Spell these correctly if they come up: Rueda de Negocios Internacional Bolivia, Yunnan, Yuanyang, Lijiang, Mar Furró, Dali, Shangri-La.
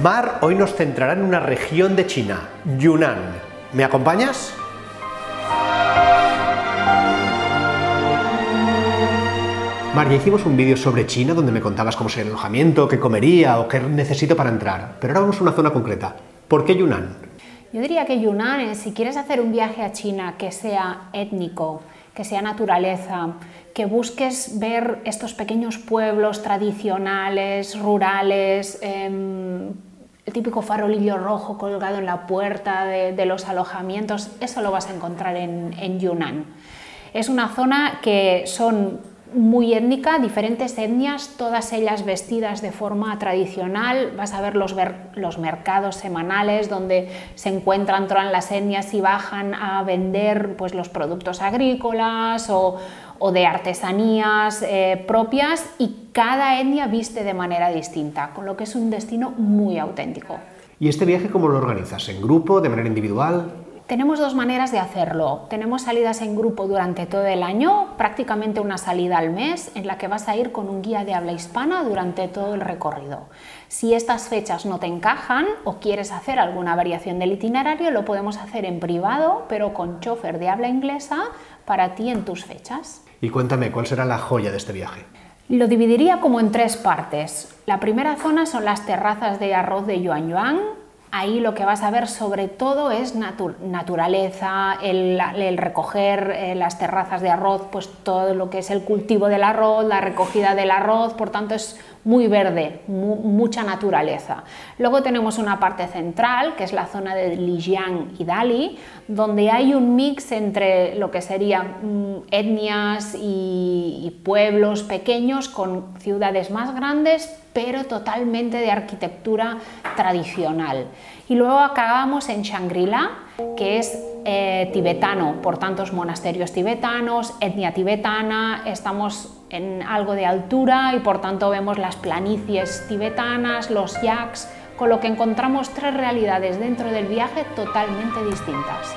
Mar hoy nos centrará en una región de China, Yunnan. ¿Me acompañas? Mar, ya hicimos un vídeo sobre China donde me contabas cómo sería el alojamiento, qué comería o qué necesito para entrar. Pero ahora vamos a una zona concreta. ¿Por qué Yunnan? Yo diría que Yunnan es, si quieres hacer un viaje a China que sea étnico, que sea naturaleza, que busques ver estos pequeños pueblos tradicionales, rurales, el típico farolillo rojo colgado en la puerta de los alojamientos, eso lo vas a encontrar en Yunnan. Es una zona que son muy étnica, diferentes etnias, todas ellas vestidas de forma tradicional. Vas a ver los mercados semanales donde se encuentran todas las etnias y bajan a vender pues, los productos agrícolas o de artesanías propias, y cada etnia viste de manera distinta, con lo que es un destino muy auténtico. ¿Y este viaje cómo lo organizas? ¿En grupo? ¿De manera individual? Tenemos dos maneras de hacerlo. Tenemos salidas en grupo durante todo el año, prácticamente una salida al mes, en la que vas a ir con un guía de habla hispana durante todo el recorrido. Si estas fechas no te encajan o quieres hacer alguna variación del itinerario, lo podemos hacer en privado, pero con chofer de habla inglesa para ti en tus fechas. Y cuéntame, ¿cuál será la joya de este viaje? Lo dividiría como en tres partes. La primera zona son las terrazas de arroz de Yuanyang. Ahí lo que vas a ver sobre todo es naturaleza, el recoger las terrazas de arroz, pues todo lo que es el cultivo del arroz, la recogida del arroz, por tanto es muy verde, mucha naturaleza. Luego tenemos una parte central, que es la zona de Lijiang y Dali, donde hay un mix entre lo que serían etnias y pueblos pequeños con ciudades más grandes, pero totalmente de arquitectura tradicional. Y luego acabamos en Shangri-La, que es tibetano, por tantos monasterios tibetanos, etnia tibetana, estamos en algo de altura y por tanto vemos las planicies tibetanas, los yaks, con lo que encontramos tres realidades dentro del viaje totalmente distintas.